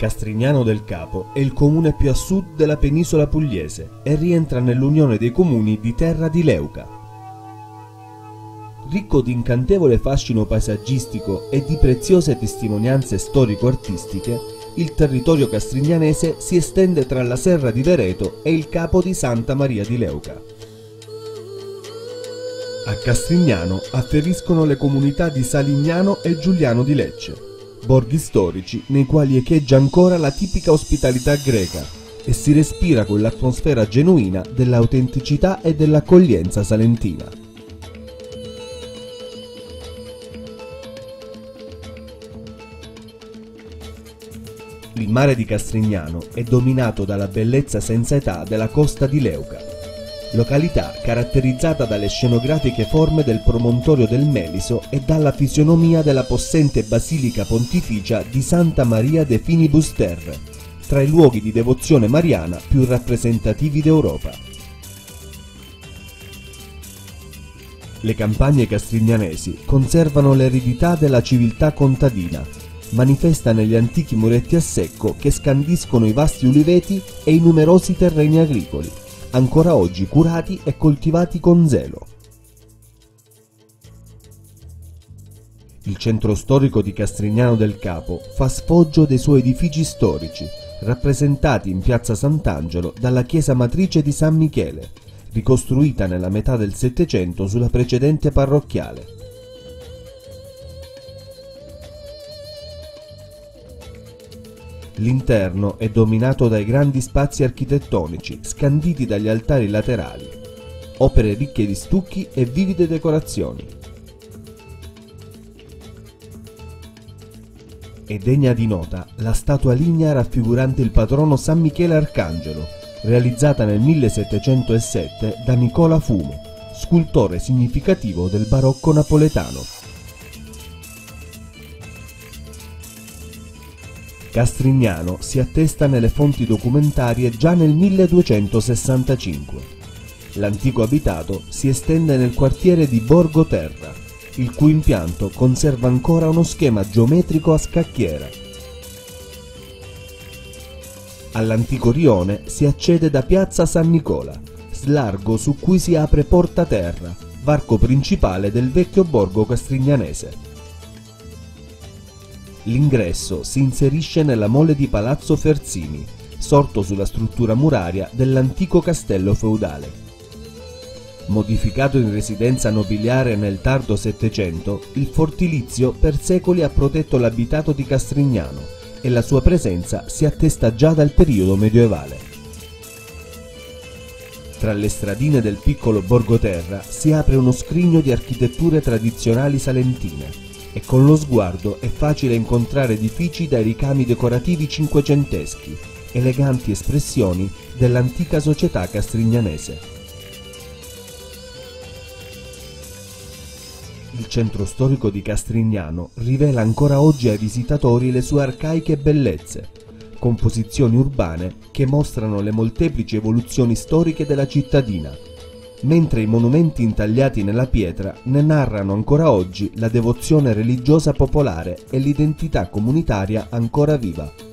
Castrignano del Capo è il comune più a sud della penisola pugliese e rientra nell'unione dei comuni di Terra di Leuca. Ricco di incantevole fascino paesaggistico e di preziose testimonianze storico-artistiche, il territorio castrignanese si estende tra la Serra di Veréto e il Capo di Santa Maria di Leuca. A Castrignano afferiscono le comunità di Salignano e Giuliano di Lecce, borghi storici nei quali echeggia ancora la tipica ospitalità greca e si respira quell'atmosfera genuina dell'autenticità e dell'accoglienza salentina. Il mare di Castrignano è dominato dalla bellezza senza età della costa di Leuca, località caratterizzata dalle scenografiche forme del promontorio del Meliso e dalla fisionomia della possente basilica pontificia di Santa Maria de Finibus Terrae, tra i luoghi di devozione mariana più rappresentativi d'Europa. Le campagne castrignanesi conservano l'eredità della civiltà contadina, manifesta negli antichi muretti a secco che scandiscono i vasti uliveti e i numerosi terreni agricoli, ancora oggi curati e coltivati con zelo. Il centro storico di Castrignano del Capo fa sfoggio dei suoi edifici storici, rappresentati in piazza Sant'Angelo dalla chiesa matrice di San Michele, ricostruita nella metà del Settecento sulla precedente parrocchiale. L'interno è dominato dai grandi spazi architettonici, scanditi dagli altari laterali, opere ricche di stucchi e vivide decorazioni. È degna di nota la statua lignea raffigurante il patrono San Michele Arcangelo, realizzata nel 1707 da Nicola Fumo, scultore significativo del barocco napoletano. Castrignano si attesta nelle fonti documentarie già nel 1265. L'antico abitato si estende nel quartiere di Borgo Terra, il cui impianto conserva ancora uno schema geometrico a scacchiera. All'antico rione si accede da piazza San Nicola, slargo su cui si apre Porta Terra, varco principale del vecchio borgo castrignanese. L'ingresso si inserisce nella mole di Palazzo Fersini, sorto sulla struttura muraria dell'antico castello feudale. Modificato in residenza nobiliare nel tardo Settecento, il fortilizio per secoli ha protetto l'abitato di Castrignano e la sua presenza si attesta già dal periodo medioevale. Tra le stradine del piccolo Borgo Terra si apre uno scrigno di architetture tradizionali salentine, e con lo sguardo è facile incontrare edifici dai ricami decorativi cinquecenteschi, eleganti espressioni dell'antica società castrignanese. Il centro storico di Castrignano rivela ancora oggi ai visitatori le sue arcaiche bellezze, composizioni urbane che mostrano le molteplici evoluzioni storiche della cittadina, mentre i monumenti intagliati nella pietra ne narrano ancora oggi la devozione religiosa popolare e l'identità comunitaria ancora viva.